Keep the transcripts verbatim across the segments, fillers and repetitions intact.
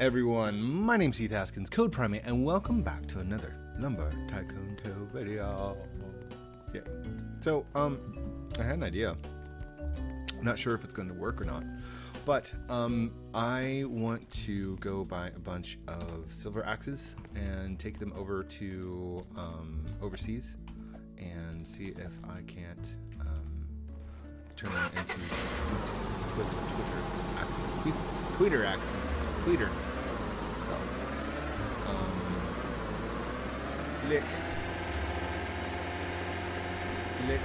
everyone, my name's Heath Haskins, Code Primate, and welcome back to another Lumber Tycoon two video. Yeah, so, um, I had an idea. I'm not sure if it's going to work or not, but, um, I want to go buy a bunch of silver axes and take them over to, um, overseas and see if I can't, um, turn them into Twitter, Twitter Axes. Twitter Axes. Twitter. So, um, Slick. Slick.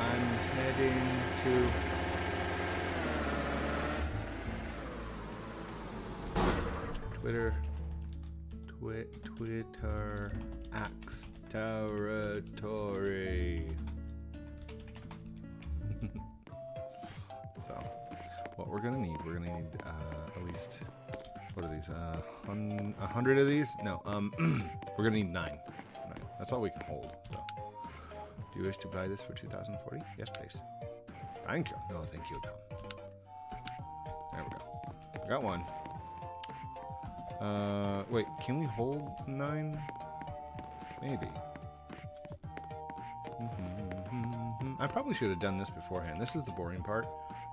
I'm heading to... Twitter. Twi Twitter Axe territory. So, what we're gonna need, we're gonna need uh, at least, what are these, uh, a hundred of these? No, um, we're gonna need nine. nine. That's all we can hold. So. Do you wish to buy this for two thousand forty? Yes, please. Thank you. No, thank you, Tom. There we go. We got one. Uh, wait, can we hold nine? Maybe. Mm-hmm. I probably should have done this beforehand. This is the boring part.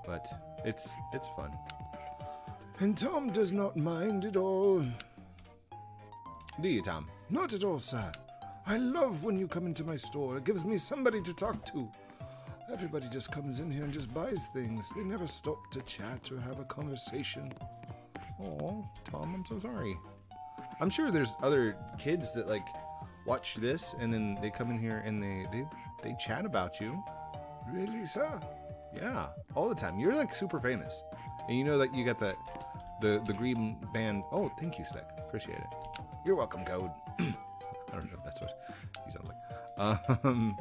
But it's it's fun, and Tom does not mind at all. Do you, Tom? Not at all, sir. I love when you come into my store. It gives me somebody to talk to. Everybody just comes in here and just buys things. They never stop to chat or have a conversation. Oh, Tom, I'm so sorry. I'm sure there's other kids that like watch this and then they come in here and they they they chat about you. Really, sir? Yeah, all the time. You're like super famous, and you know that you got the, the the green band. Oh, thank you, Slick. Appreciate it. You're welcome, Code. I don't know if that's what he sounds like. Um,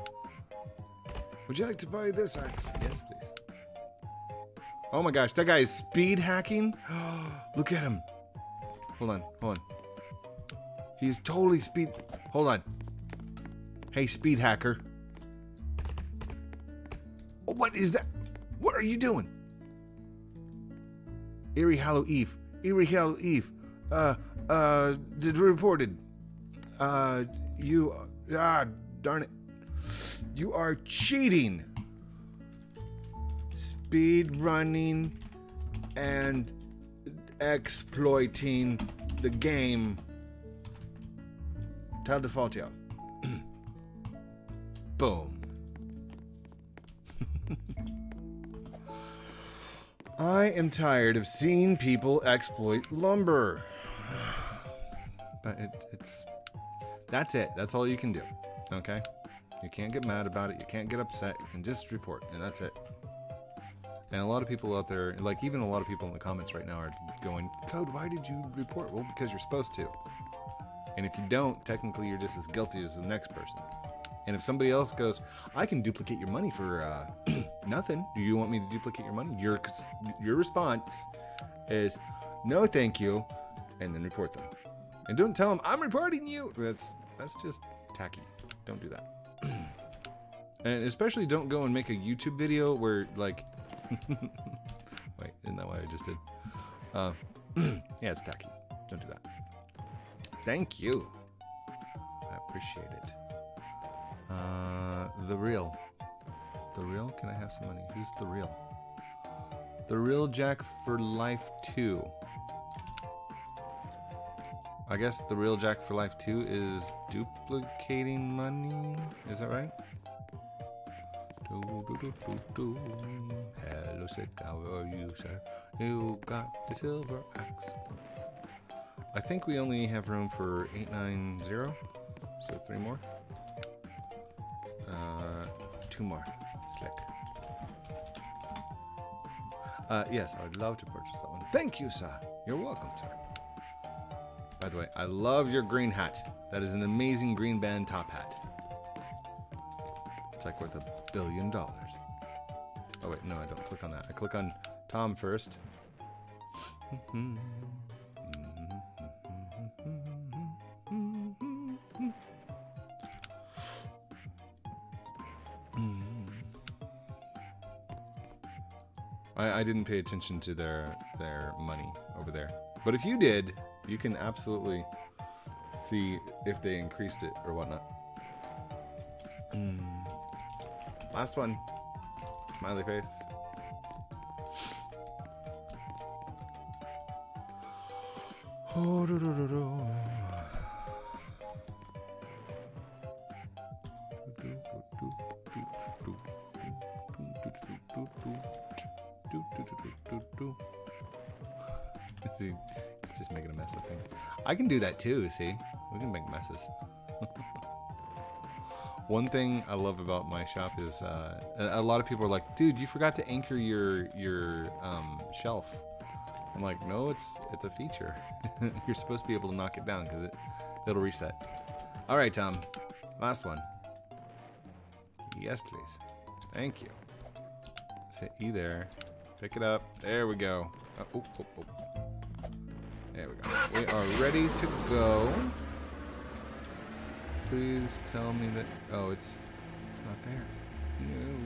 would you like to buy this axe? Yes, please. Oh my gosh, that guy is speed hacking. Look at him. Hold on, hold on. He's totally speed. Hold on. Hey, speed hacker. What is that? What are you doing? Eerie Hallow Eve. Eerie Hallow Eve. Uh, uh, did reported. Uh, you, ah, darn it. You are cheating. Speed running and exploiting the game. Tell Defaultio. Boom. I am tired of seeing people exploit lumber. But it, it's... That's it. That's all you can do. Okay? You can't get mad about it. You can't get upset. You can just report. And that's it. And a lot of people out there... Like, even a lot of people in the comments right now are going, Code, why did you report? Well, because you're supposed to. And if you don't, technically you're just as guilty as the next person. And if somebody else goes, I can duplicate your money for uh, nothing. Do you want me to duplicate your money? Your your response is, no, thank you, and then report them. And don't tell them I'm reporting you. That's that's just tacky. Don't do that. And especially don't go and make a YouTube video where like, wait, isn't that what I just did? Uh, yeah, it's tacky. Don't do that. Thank you. I appreciate it. Uh, the real, the real. Can I have some money? Who's the real? The real Jack for life two. I guess the real Jack for life two is duplicating money. Is that right? Do, do, do, do, do. Hello, Sick. How are you, sir? You got the silver axe. I think we only have room for eight nine zero. So three more. Uh, two more. Slick. Uh, yes, I would love to purchase that one. Thank you, sir. You're welcome, sir. By the way, I love your green hat. That is an amazing green band top hat. It's like worth a billion dollars. Oh, wait, no, I don't click on that. I click on Tom first. I, I didn't pay attention to their their money over there. But if you did, you can absolutely see if they increased it or whatnot. Mm. Last one. Smiley face. Oh, do, do, do, do. See, it's just making a mess of things. I can do that too, see? We can make messes. One thing I love about my shop is uh, a lot of people are like, dude, you forgot to anchor your your um, shelf. I'm like, no, it's it's a feature. You're supposed to be able to knock it down because it, it'll reset. All right, Tom, last one. Yes, please. Thank you. Let's hit E there. Pick it up. There we go. Oh, oh, oh, oh. There we go. We are ready to go. Please tell me that. Oh, it's it's not there. No.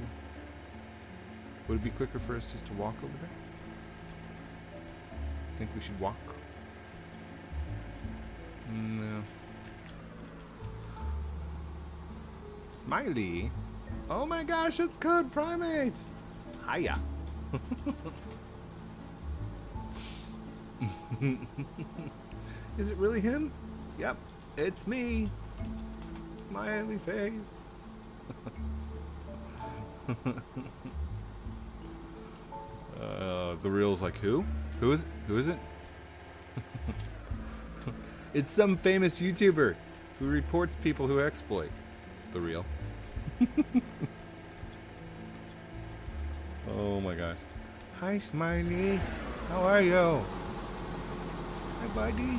Would it be quicker for us just to walk over there? Think we should walk? No. Smiley. Oh my gosh, it's Code Primate. Hiya. Is it really him? Yep, it's me. Smiley face. uh, the reel's like, who? Who is it? Who is it? It's some famous YouTuber who reports people who exploit the reel. Oh my gosh. Hi, Smiley. How are you? Hi, buddy.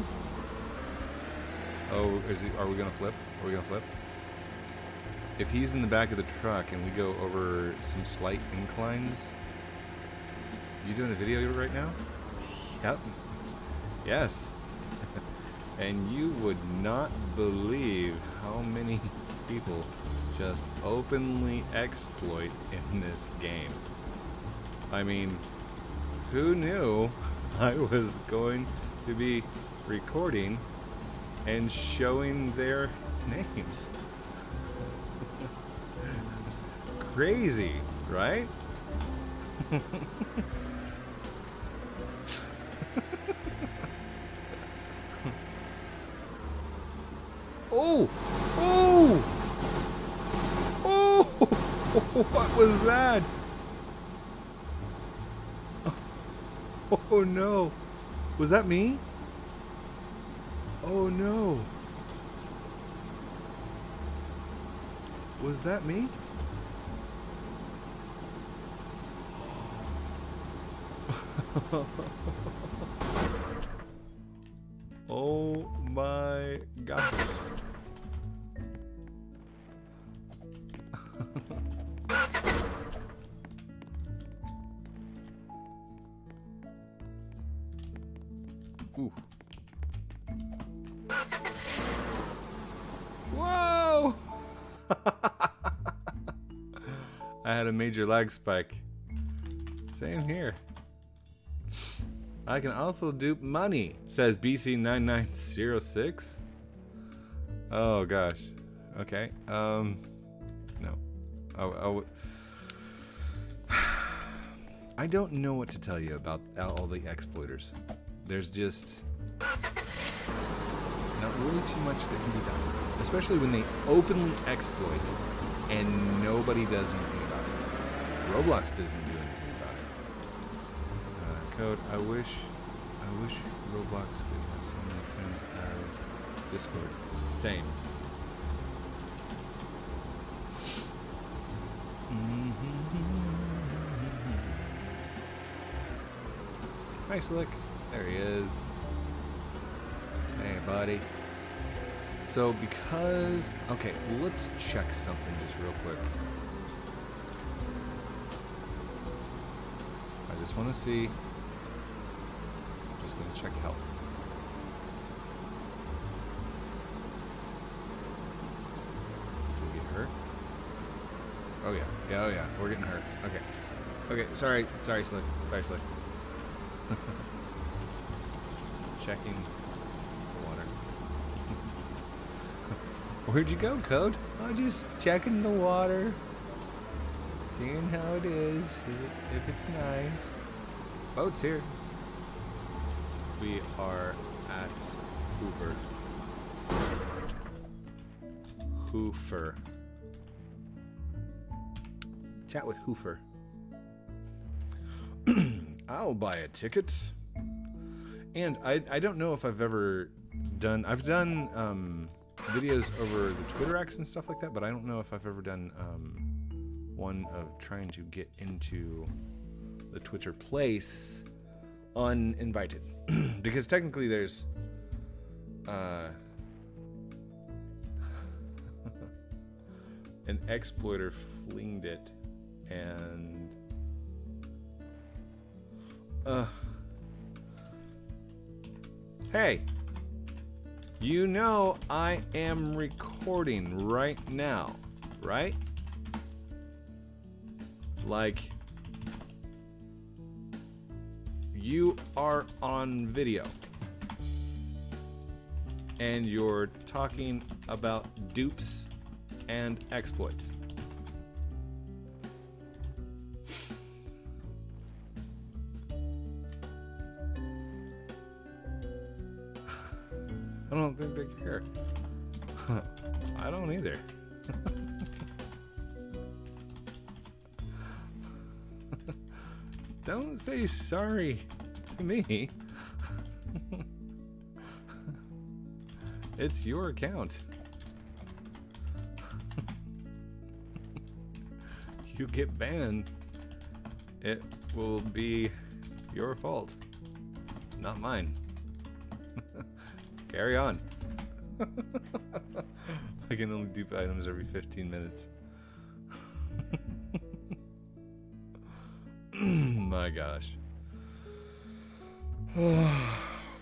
Oh, is he, are we gonna flip? Are we gonna flip? If he's in the back of the truck and we go over some slight inclines. You doing a video right now? Yep. Yes. And you would not believe how many people just openly exploit in this game. I mean, who knew I was going to be recording and showing their names? Crazy, right? Oh! Oh! Oh! What was that? Oh no! Was that me? Oh no! Was that me? Oh my gosh. Ooh. Whoa! I had a major lag spike. Same here. I can also dupe money, says B C nine nine zero six. Oh gosh. Okay. Um. No. Oh. I, I don't know what to tell you about all the exploiters. There's just not really too much that can be done, especially when they openly exploit and nobody does anything about it. Roblox doesn't do anything. Code. I wish, I wish Roblox could have so many friends as Discord. Same. Mm-hmm. Hi, Slick. There he is. Hey, buddy. So because, okay, let's check something just real quick. I just want to see. Just going to check health. Did we get hurt? Oh yeah, yeah, oh yeah, we're getting hurt. Okay. Okay, sorry, sorry, Slick. Sorry, Slick. Checking the water. Where'd you go, Code? Oh, just checking the water. Seeing how it is, if it's nice. Boat's here. We are at Hoover. Hoover. Chat with Hoover. I'll buy a ticket. And I, I don't know if I've ever done... I've done um, videos over the Twitter Axes and stuff like that, but I don't know if I've ever done um, one of trying to get into the Twitter place uninvited. Because technically there's... Uh, an exploiter flinged it, and... Uh, hey, you know I am recording right now, right? Like, you are on video, and you're talking about dupes and exploits. I don't think they care. I don't either. Don't say sorry to me. It's your account. You get banned, it will be your fault, not mine. Carry on. I can only dupe items every fifteen minutes. My gosh.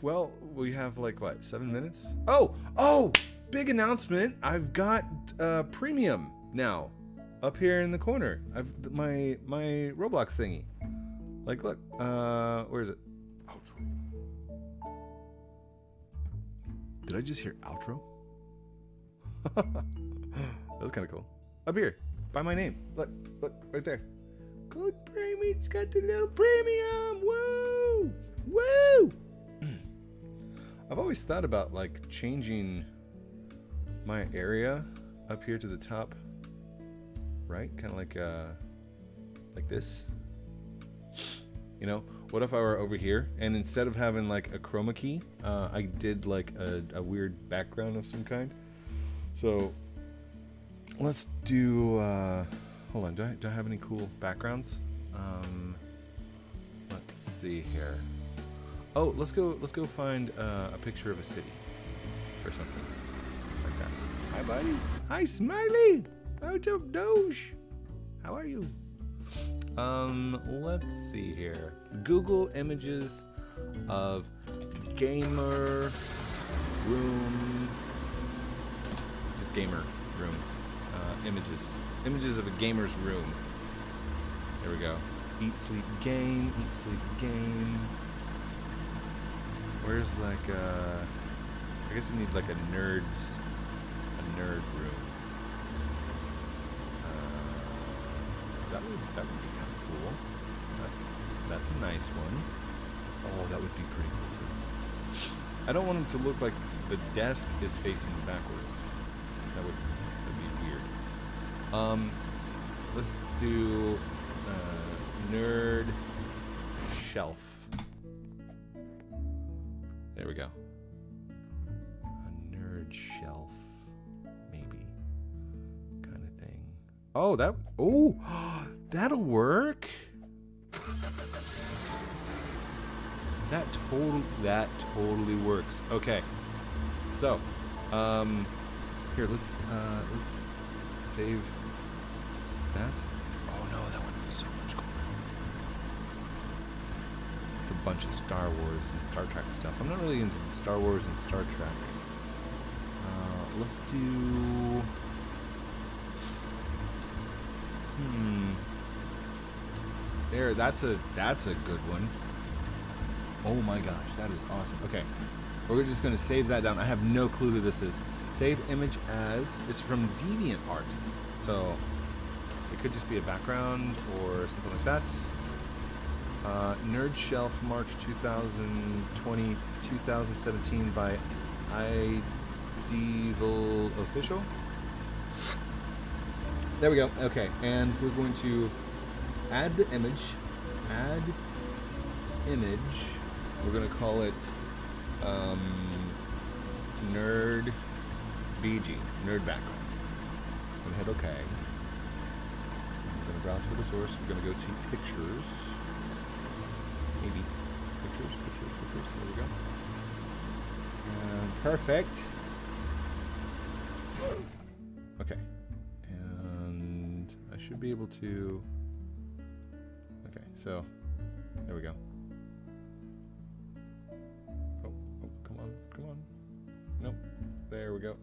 Well, we have like what, seven minutes? Oh, oh, big announcement. I've got uh, premium now up here in the corner. I've my, my Roblox thingy. Like, look, uh, where is it? Did I just hear outro? That was kind of cool. Up here, by my name. Look, look, right there. Code Primate's got the little premium. Woo! Woo! I've always thought about like changing my area up here to the top, right? Kind of like uh, like this. You know, what if I were over here and instead of having like a chroma key, uh, I did like a, a weird background of some kind? So let's do, uh, hold on, do I, do I have any cool backgrounds? Um, let's see here. Oh, let's go, let's go find uh, a picture of a city or something like that. Hi, buddy. Hi, Smiley. What's up, Doge? How are you? Um, let's see here. Google images of gamer room. Just gamer room. Uh, images. Images of a gamer's room. There we go. Eat, sleep, game. Eat, sleep, game. Where's like a... I guess I need like a nerd's... A nerd room. That would, that would be kind of cool. That's that's a nice one. Oh, that would be pretty cool too. I don't want him to look like the desk is facing backwards. That would that'd be weird. Um, let's do uh, nerd shelf. There we go. A nerd shelf, maybe, kind of thing. Oh, that. Oh. That'll work. That total that totally works. Okay. So, um, here let's uh, let's save that. Oh no, that one looks so much cooler. It's a bunch of Star Wars and Star Trek stuff. I'm not really into Star Wars and Star Trek. Uh, let's do. Hmm. There, that's a that's a good one. Oh my gosh, that is awesome. Okay, we're just gonna save that down. I have no clue who this is. Save image as, it's from DeviantArt. So it could just be a background or something like that. Uh, Nerd Shelf, March two thousand twenty, two thousand seventeen by iDevilOfficial. There we go. Okay, and we're going to add the image. Add image. We're going to call it um, Nerd B G, Nerd Background. I'm going to hit OK. I'm going to browse for the source. I'm going to go to Pictures. Maybe. Pictures, pictures, pictures. There we go. And perfect. Okay. And I should be able to... Okay, so there we go. Oh, oh, come on, come on. Nope. There we go.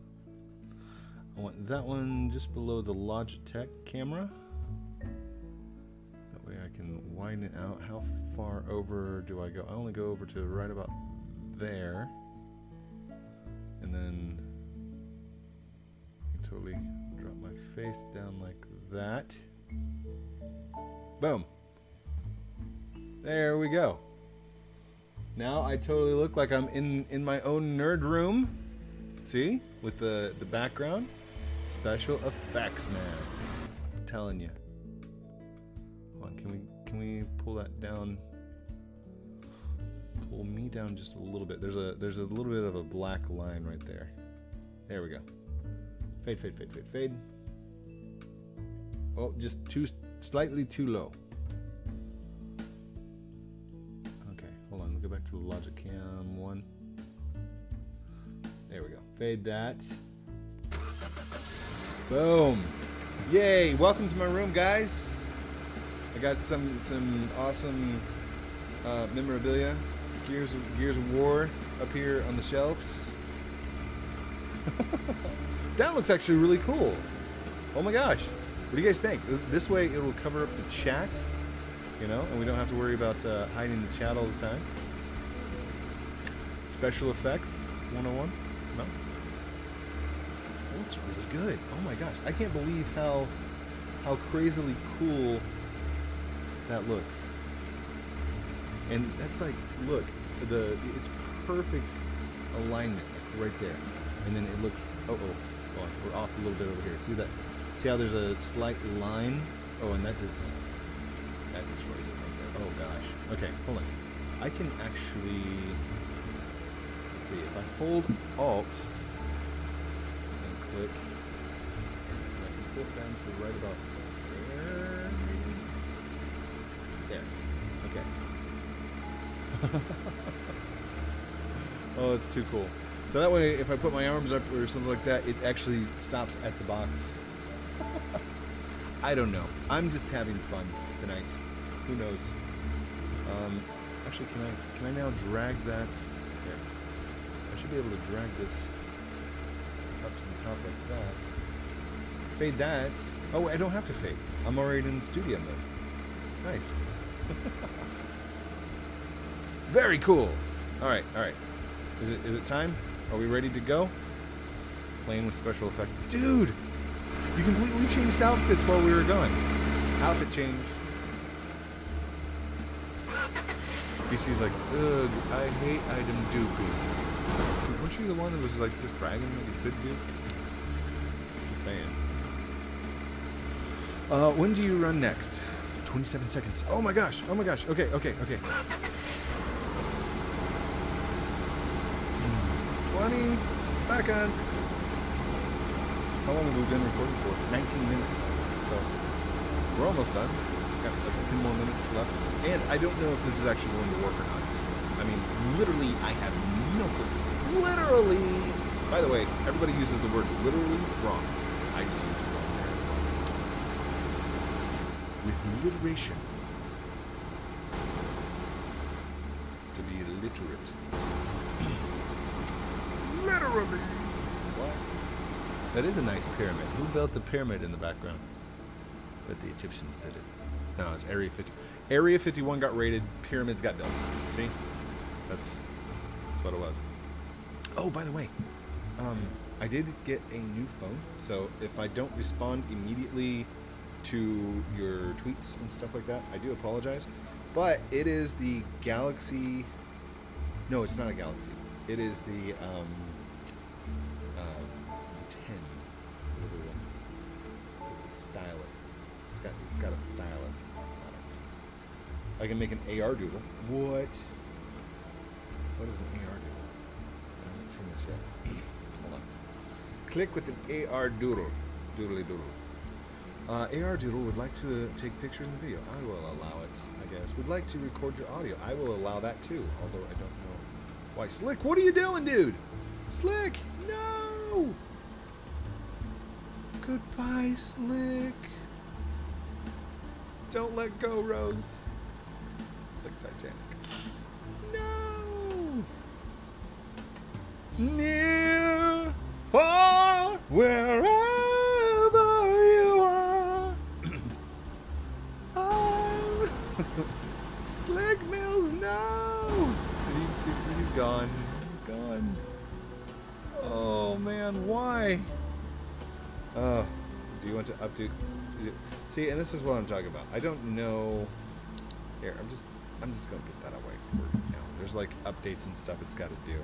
I want that one just below the Logitech camera. I can widen it out. How far over do I go? I only go over to right about there, and then I can totally drop my face down like that. Boom. There we go. Now I totally look like I'm in in my own nerd room. See, with the the background, special effects, man. I'm telling you. Can we can we pull that down? Pull me down just a little bit. There's a there's a little bit of a black line right there. There we go. Fade, fade, fade, fade, fade. Oh, just too slightly too low. Okay, hold on. We'll go back to the Logicam one. There we go. Fade that. Boom. Yay! Welcome to my room, guys. I got some some awesome uh, memorabilia, Gears of, Gears of War up here on the shelves. That looks actually really cool. Oh my gosh! What do you guys think? This way it will cover up the chat, you know, and we don't have to worry about uh, hiding the chat all the time. Special effects one oh one. No, that looks really good. Oh my gosh! I can't believe how how crazily cool that looks. And that's like, look, the it's perfect alignment right there. And then it looks, oh, oh, oh, we're off a little bit over here. See that? See how there's a slight line? Oh, and that just, that destroys it right there. Oh gosh. Okay, hold on. I can actually, let's see, if I hold Alt and click, I can pull it down to right about there. There. Okay. Oh, that's too cool. So that way, if I put my arms up or something like that, it actually stops at the box. I don't know. I'm just having fun tonight. Who knows? Um, actually, can I can I now drag that? Here. I should be able to drag this up to the top like that. Fade that. Oh, I don't have to fade. I'm already in studio mode. Nice. Very cool. All right, all right. Is it is it time? Are we ready to go? Playing with special effects, dude. You completely changed outfits while we were going. Outfit change. B C's like, ugh, I hate item duping. Weren't you the one who was like just bragging that you could do? Just saying. Uh, when do you run next? twenty-seven seconds. Oh my gosh. Oh my gosh. Okay, okay, okay. twenty seconds. How long have we been recording for? nineteen minutes. So we're almost done. Got like ten more minutes left. And I don't know if this is actually going to work or not. I mean, literally, I have no clue. Literally. By the way, everybody uses the word literally wrong. I just used it. With alliteration. To be illiterate. Literally. What? That is a nice pyramid. Who built the pyramid in the background? But the Egyptians did it. No, it's Area fifty. Area fifty-one got raided. Pyramids got built. See? That's that's what it was. Oh, by the way, um, I did get a new phone. So if I don't respond immediately to your tweets and stuff like that, I do apologize. But it is the Galaxy... No, it's not a Galaxy. It is the... Um, It's got, it's got a stylus on it. I can make an A R doodle. What? What is an A R doodle? I haven't seen this yet. Hold on. Click with an A R doodle. Doodly doodle. Uh, A R doodle would like to take pictures in the video. I will allow it, I guess. Would like to record your audio. I will allow that too, although I don't know why. Slick, what are you doing, dude? Slick, no! Goodbye, Slick. Don't let go, Rose. It's like Titanic. No! Near, far, wherever you are. I'm... Slick Mills, no! Did he, he's gone. He's gone. Oh, man, why? Uh, do you want to update? See, and this is what I'm talking about. I don't know. Here, I'm just, I'm just gonna get that away for now. There's like updates and stuff it's got to do.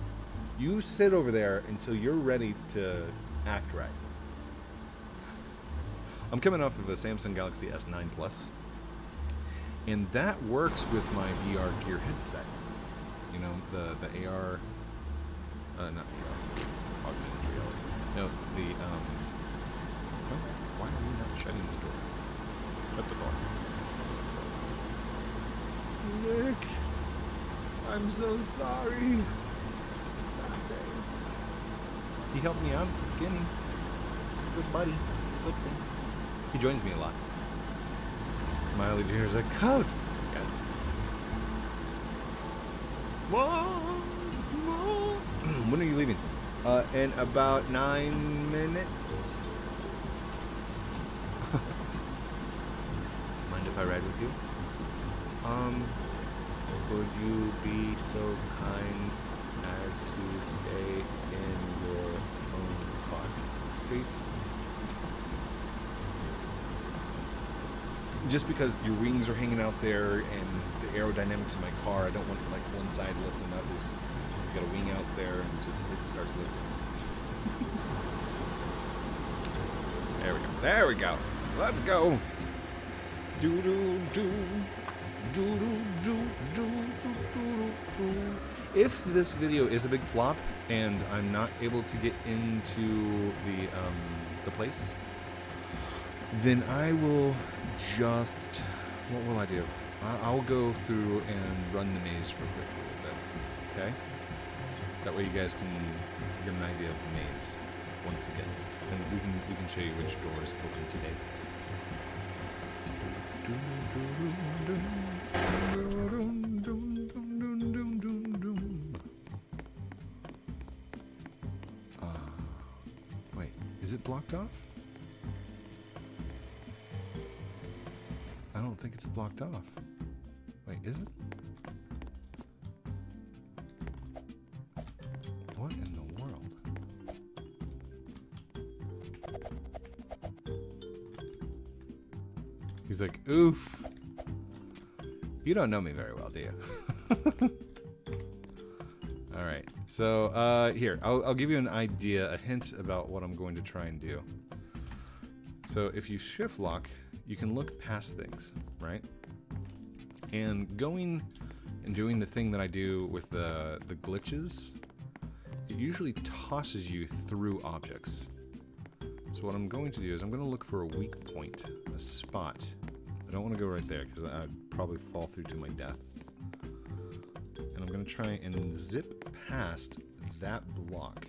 You sit over there until you're ready to act right. I'm coming off of a Samsung Galaxy S nine Plus, and that works with my V R Gear headset. You know, the the A R, uh, not A R, augmented reality. No, the um. Why are you not shutting the door? Shut the door. Slick! I'm so sorry. Sideways. He helped me out at the beginning. He's a good buddy. He's a good friend. He joins me a lot. Smiley Junior's like, Code! Yes. Once more. When are you leaving? Uh, in about nine minutes. If I ride with you, um, would you be so kind as to stay in your own car, please? Just because your wings are hanging out there and the aerodynamics of my car, I don't want like one side lifting up. Is you got a wing out there and just it starts lifting. There we go. There we go. Let's go. Do do do do do do do do do. If this video is a big flop and I'm not able to get into the um, the place, then I will just what will I do? I'll go through and run the maze real quick a little bit. Okay. That way you guys can get an idea of the maze once again, and we can we can show you which door is open today. Uh, wait, is it blocked off? I don't think it's blocked off. Wait, is it? What in the world? He's like, oof. You don't know me very well, do you? All right, so uh, here, I'll, I'll give you an idea, a hint about what I'm going to try and do. So if you shift lock, you can look past things, right? And going and doing the thing that I do with the, the glitches, it usually tosses you through objects. So what I'm going to do is I'm gonna look for a weak point, a spot. I don't want to go right there because I'd probably fall through to my death. And I'm going to try and zip past that block.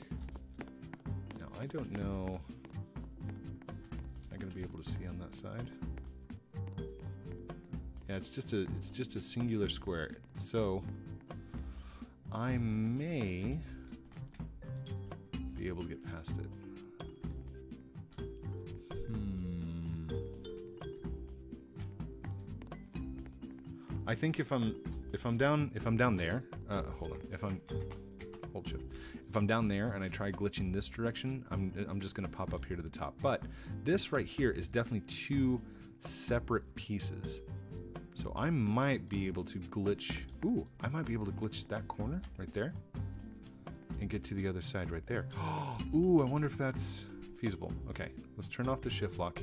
Now, I don't know... Am I going to be able to see on that side? Yeah, it's just a, it's just a singular square. So, I may be able to get past it. I think if I'm if I'm down if I'm down there, uh, hold on. If I'm hold shift. If I'm down there and I try glitching this direction, I'm I'm just gonna pop up here to the top. But this right here is definitely two separate pieces. So I might be able to glitch. Ooh, I might be able to glitch that corner right there and get to the other side right there. Ooh, I wonder if that's feasible. Okay, let's turn off the shift lock.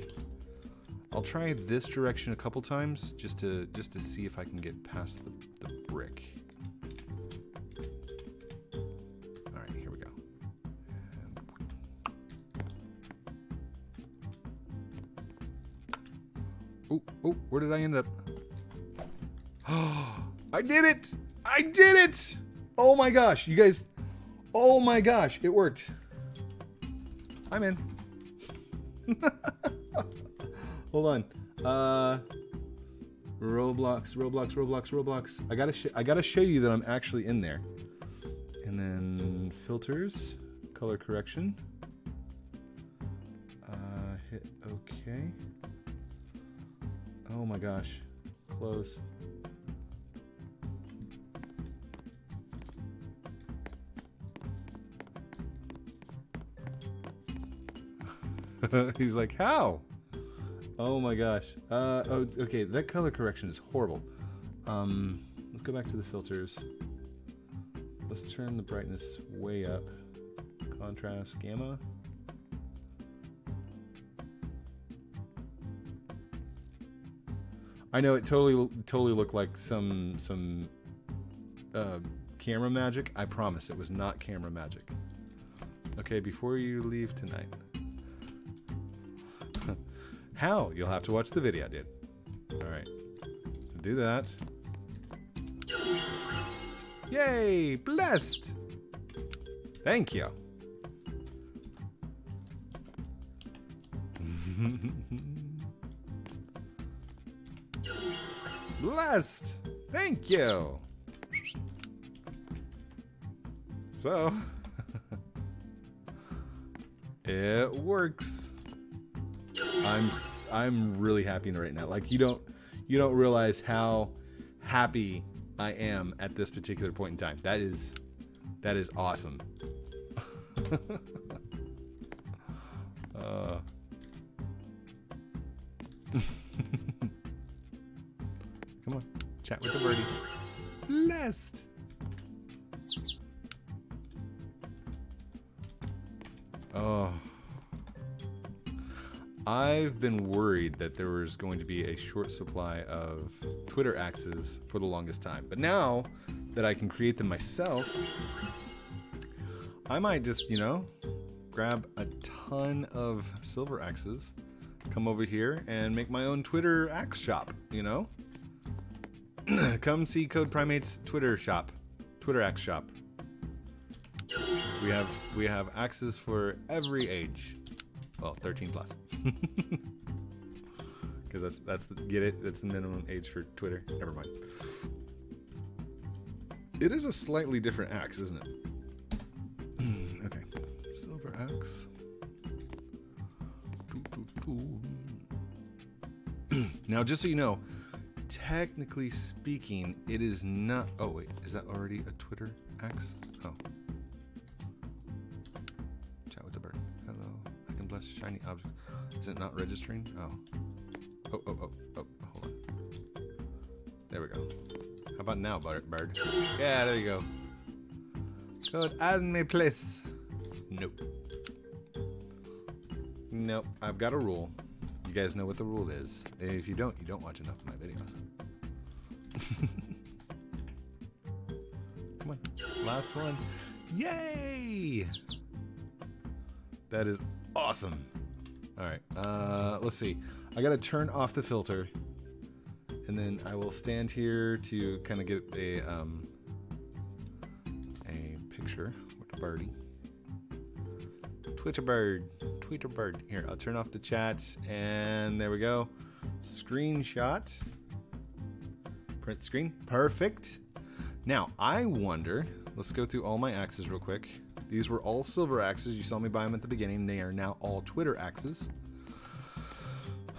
I'll try this direction a couple times just to just to see if I can get past the, the brick. All right, here we go. And... Oh, oh, where did I end up? Oh, I did it! I did it! Oh my gosh, you guys, oh my gosh, it worked. I'm in. Hold on. Uh, Roblox, Roblox, Roblox, Roblox. I gotta, sh I gotta show you that I'm actually in there. And then filters, color correction. Uh, hit okay. Oh my gosh, close. He's like, how? Oh my gosh. Uh, oh, okay, that color correction is horrible. Um, let's go back to the filters. Let's turn the brightness way up. Contrast, gamma. I know it totally, totally looked like some, some uh, camera magic. I promise it was not camera magic. Okay, before you leave tonight. How? You'll have to watch the video, dude. Alright. So do that. Yay! Blessed! Thank you. Blessed! Thank you! So... it works. I'm I'm really happy right now. Like you don't you don't realize how happy I am at this particular point in time. That is that is awesome. uh. Come on, chat with the birdie. Blessed. Oh. I've been worried that there was going to be a short supply of Twitter Axes for the longest time. But now that I can create them myself, I might just, you know, grab a ton of silver axes, come over here and make my own Twitter Axe shop, you know? Come see Code Primate's Twitter shop, Twitter Axe shop. We have, we have axes for every age. Well, thirteen plus, because that's that's the, get it. That's the minimum age for Twitter. Never mind. It is a slightly different axe, isn't it? Okay, silver axe. Now, just so you know, technically speaking, it is not. Oh wait, is that already a Twitter axe? Oh. Shiny object. Is it not registering? Oh. Oh, oh, oh, oh. Hold on. There we go. How about now, bird? Yeah, there you go. Code Anime Place. Nope. Nope. I've got a rule. You guys know what the rule is. If you don't, you don't watch enough of my videos. Come on. Last one. Yay! That is awesome. All right, uh, let's see. I gotta turn off the filter, and then I will stand here to kind of get a um, a picture with the birdie. Twitter bird, Twitter bird. Here, I'll turn off the chat, and there we go. Screenshot, print screen, perfect. Now I wonder. Let's go through all my axes real quick. These were all silver axes. You saw me buy them at the beginning. They are now all Twitter axes.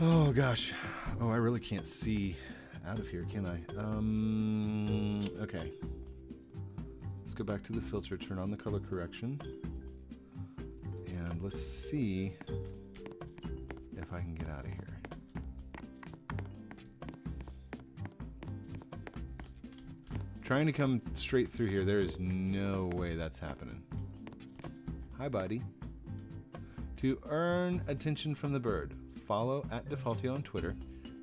Oh gosh. Oh, I really can't see out of here, can I? Um, okay. Let's go back to the filter, turn on the color correction, and let's see if I can get out of here. Trying to come straight through here. There is no way that's happening. Hi, buddy. To earn attention from the bird, follow at Defaultio on Twitter.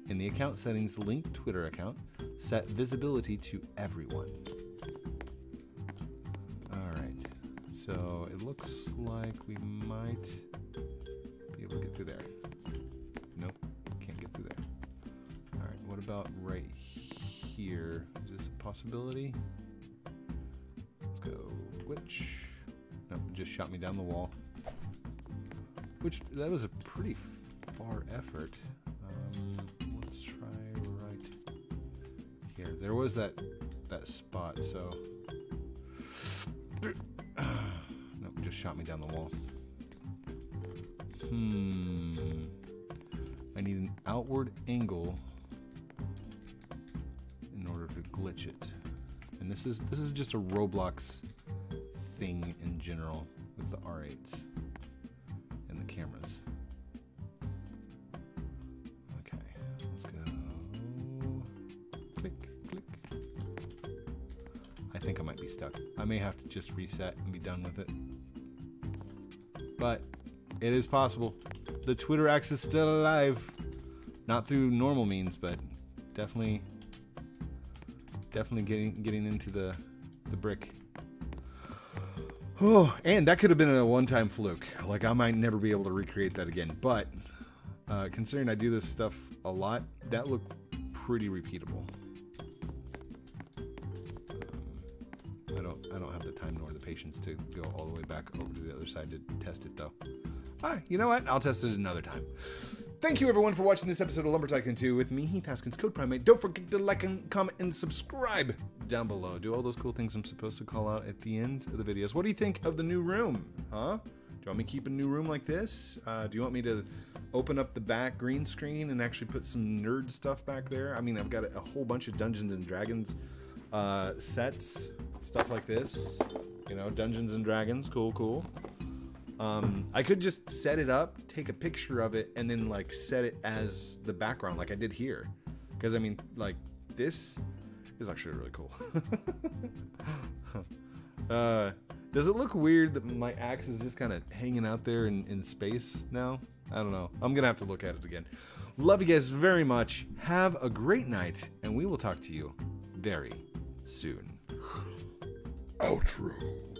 In the account settings, link Twitter account. Set visibility to everyone. All right. So it looks like we might be able to get through there. Nope, can't get through there. All right. What about right here? Is this a possibility? Let's go. Which? Nope, just shot me down the wall. Which, that was a pretty far effort. Um, let's try right here. There was that that spot, so nope, just shot me down the wall. Hmm. I need an outward angle in order to glitch it. And this is this is just a Roblox thing in general with the R eights. Cameras. Okay, let's go. Click, click. I think I might be stuck. I may have to just reset and be done with it. But it is possible. The Twitter Axe is still alive. Not through normal means, but definitely, definitely getting getting into the the brick. Oh, and that could have been a one-time fluke. Like, I might never be able to recreate that again. But uh, considering I do this stuff a lot, that looked pretty repeatable. Um, I don't, I don't have the time nor the patience to go all the way back over to the other side to test it, though. Ah, you know what? I'll test it another time. Thank you, everyone, for watching this episode of Lumber Tycoon two with me, Heath Haskins, Code Primate. Don't forget to like and comment and subscribe down below. Do all those cool things I'm supposed to call out at the end of the videos. What do you think of the new room, huh? Do you want me to keep a new room like this? Uh, do you want me to open up the back green screen and actually put some nerd stuff back there? I mean, I've got a whole bunch of Dungeons and Dragons uh, sets, stuff like this. You know, Dungeons and Dragons, cool, cool. Um, I could just set it up, take a picture of it, and then like set it as the background like I did here. Because I mean, like, this is actually really cool. uh, does it look weird that my axe is just kind of hanging out there in, in space now? I don't know. I'm going to have to look at it again. Love you guys very much. Have a great night, and we will talk to you very soon. Outro.